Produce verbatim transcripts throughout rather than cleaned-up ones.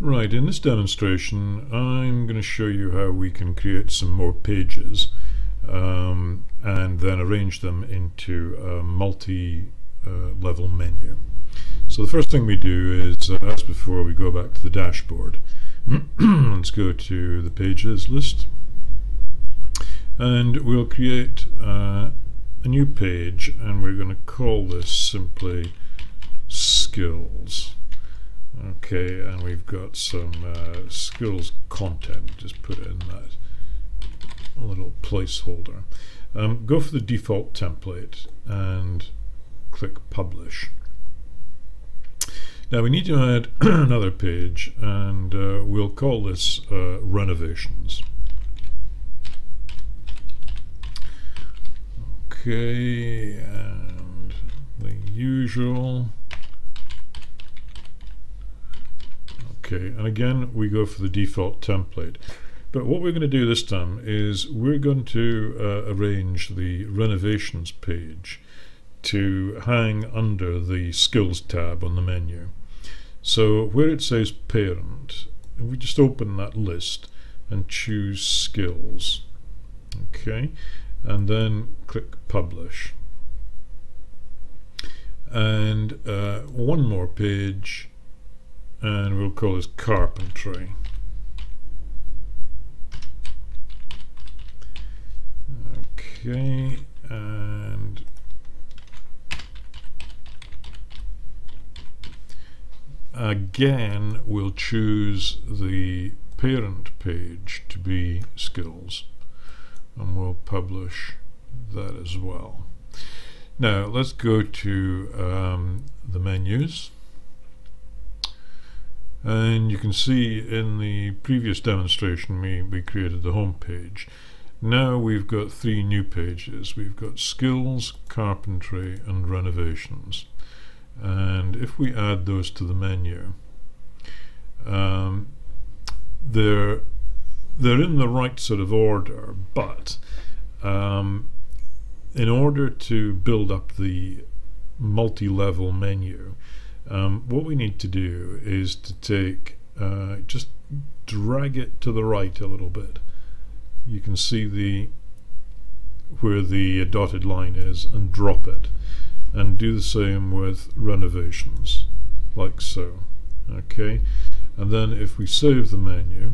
Right, in this demonstration I'm going to show you how we can create some more pages um, and then arrange them into a multi-level uh, menu. So the first thing we do is, uh, as before, we go back to the dashboard. Let's go to the pages list and we'll create uh, a new page, and we're going to call this simply skills. Okay, and we've got some uh, skills content. Just put in that little placeholder. Um, go for the default template and click publish. Now we need to add another page, and uh, we'll call this uh, renovations. Okay, and the usual. Okay, and again we go for the default template, but what we're going to do this time is we're going to uh, arrange the renovations page to hang under the skills tab on the menu. So where it says parent, we just open that list and choose skills. Okay, and then click publish, and uh, one more page, and we'll call this carpentry. Okay, and again we'll choose the parent page to be skills, and we'll publish that as well. Now let's go to um, the menus. And you can see in the previous demonstration we, we created the home page. Now we've got three new pages. We've got skills, carpentry and renovations. And if we add those to the menu, um, they're, they're in the right sort of order, but um, in order to build up the multi-level menu, Um, what we need to do is to take, uh, just drag it to the right a little bit. You can see the where the dotted line is, and drop it, and do the same with renovations, like so. Okay, and then if we save the menu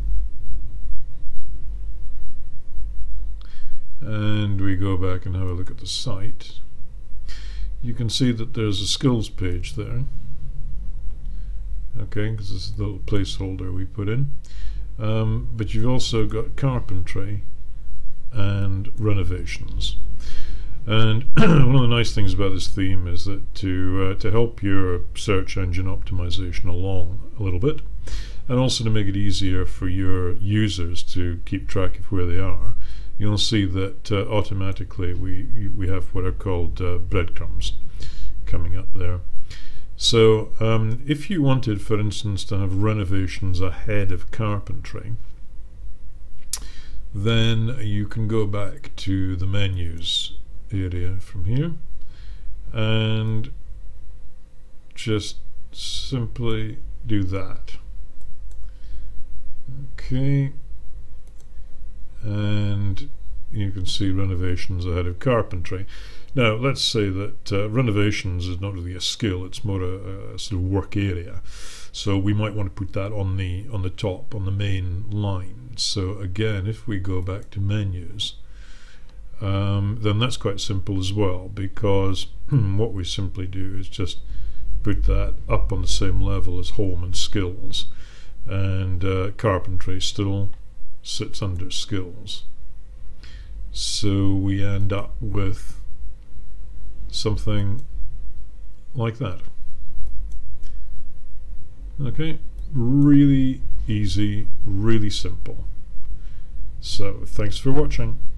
and we go back and have a look at the site, you can see that there's a skills page there. Okay, because this is the little placeholder we put in, um, but you've also got carpentry and renovations. And one of the nice things about this theme is that to uh, to help your search engine optimization along a little bit, and also to make it easier for your users to keep track of where they are, you'll see that uh, automatically we we have what are called uh, breadcrumbs coming up there. So um, if you wanted, for instance, to have renovations ahead of carpentry, then you can go back to the menus area from here and just simply do that. Okay, and you can see renovations ahead of carpentry. Now let's say that uh, renovations is not really a skill, it's more a, a sort of work area, so we might want to put that on the on the top, on the main line. So again, if we go back to menus, um, then that's quite simple as well, because what we simply do is just put that up on the same level as home and skills, and uh, carpentry still sits under skills. So we end up with something like that. Okay, really easy, really simple. So thanks for watching.